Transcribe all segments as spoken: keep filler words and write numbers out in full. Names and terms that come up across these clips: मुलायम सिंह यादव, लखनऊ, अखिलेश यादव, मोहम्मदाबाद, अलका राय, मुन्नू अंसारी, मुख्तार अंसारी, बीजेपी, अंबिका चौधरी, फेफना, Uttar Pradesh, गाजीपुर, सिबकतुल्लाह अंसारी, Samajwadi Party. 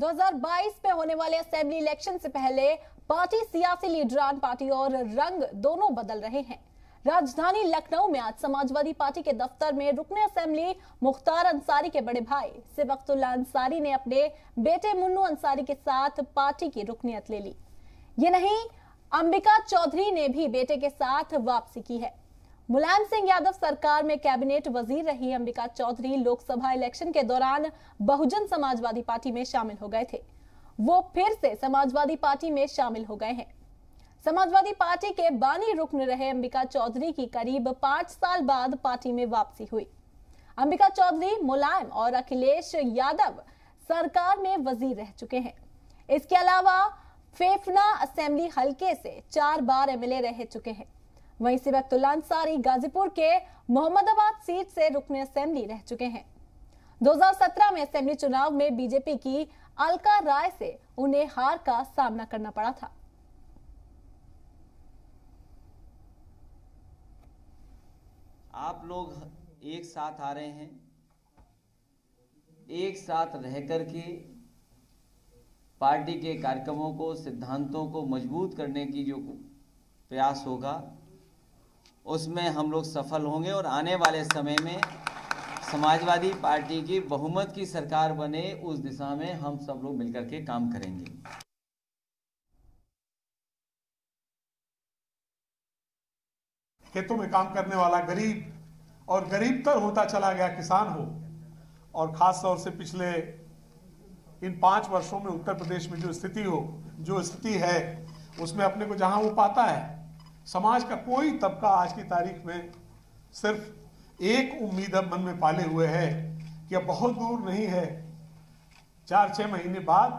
दो हज़ार बाईस में होने वाले असेंबली इलेक्शन से पहले पार्टी सियासी लीडरान पार्टी और रंग दोनों बदल रहे हैं। राजधानी लखनऊ में आज समाजवादी पार्टी के दफ्तर में रुकने असेंबली मुख्तार अंसारी के बड़े भाई सिबकतुल्लाह अंसारी ने अपने बेटे मुन्नू अंसारी के साथ पार्टी की रुकनियत ले ली। ये नहीं, अंबिका चौधरी ने भी बेटे के साथ वापसी की है। मुलायम सिंह यादव सरकार में कैबिनेट वजीर रही अंबिका चौधरी लोकसभा इलेक्शन के दौरान बहुजन समाजवादी पार्टी में शामिल हो गए थे। वो फिर से समाजवादी पार्टी में शामिल हो गए हैं। समाजवादी पार्टी के बानी रुकन रहे अंबिका चौधरी की करीब पांच साल बाद पार्टी में वापसी हुई। अंबिका चौधरी, मुलायम और अखिलेश यादव सरकार में वजीर रह चुके हैं। इसके अलावा फेफना असेंबली हलके से चार बार एमएलए रह चुके हैं। वहीं सिबकतुल्लाह अंसारी गाजीपुर के मोहम्मदाबाद सीट से रुकने असेंबली रह चुके हैं। दो हज़ार सत्रह में असेंबली चुनाव में बीजेपी की अलका राय से उन्हें हार का सामना करना पड़ा था। आप लोग एक साथ आ रहे हैं, एक साथ रह करके पार्टी के कार्यक्रमों को, सिद्धांतों को मजबूत करने की जो प्रयास होगा उसमें हम लोग सफल होंगे और आने वाले समय में समाजवादी पार्टी की बहुमत की सरकार बने, उस दिशा में हम सब लोग मिलकर के काम करेंगे। खेतों में काम करने वाला गरीब और गरीबतर होता चला गया किसान हो, और खास तौर से पिछले इन पाँच वर्षों में उत्तर प्रदेश में जो स्थिति हो जो स्थिति है उसमें अपने को जहां वो पाता है, समाज का कोई तबका आज की तारीख में सिर्फ एक उम्मीद अब मन में पाले हुए है कि अब बहुत दूर नहीं है, चार छः महीने बाद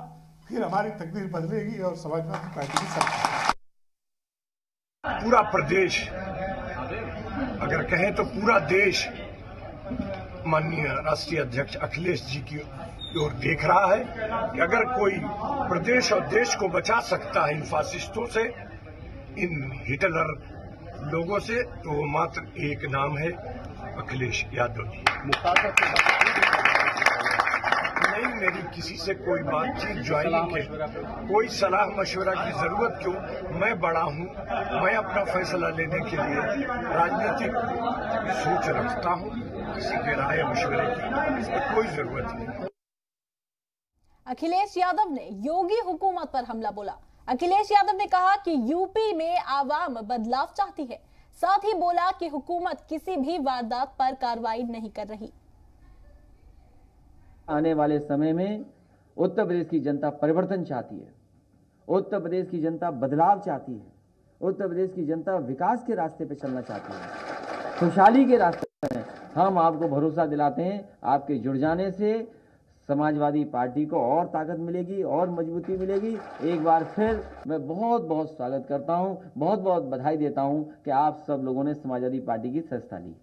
फिर हमारी तकदीर बदलेगी और समाजवादी पार्टी की सरकार। पूरा प्रदेश, अगर कहें तो पूरा देश माननीय राष्ट्रीय अध्यक्ष अखिलेश जी की ओर देख रहा है कि अगर कोई प्रदेश और देश को बचा सकता है इन फासिस्टों से, इन हिटलर लोगों से, तो वो मात्र एक नाम है, अखिलेश यादव जी। नहीं, मेरी किसी से कोई बातचीत, ज्वाइनिंग के, कोई सलाह मशवरा की जरूरत क्यों? मैं बड़ा हूं, मैं अपना फैसला लेने के लिए राजनीतिक सोच रखता हूं, किसी के राय मशवरे की इसमें कोई जरूरत नहीं। अखिलेश यादव ने योगी हुकूमत पर हमला बोला। अखिलेश यादव ने कहा कि यूपी में आवाम बदलाव चाहती है, साथ ही बोला कि हुकूमत किसी भी वारदात पर कार्रवाई नहीं कर रही। आने वाले समय में उत्तर प्रदेश की जनता परिवर्तन चाहती है, उत्तर प्रदेश की जनता बदलाव चाहती है, उत्तर प्रदेश की जनता विकास के रास्ते पे चलना चाहती है, खुशहाली के रास्ते में। हम आपको भरोसा दिलाते हैं, आपके जुड़ जाने से समाजवादी पार्टी को और ताकत मिलेगी और मजबूती मिलेगी। एक बार फिर मैं बहुत बहुत स्वागत करता हूँ, बहुत बहुत बधाई देता हूँ कि आप सब लोगों ने समाजवादी पार्टी की संस्था ली।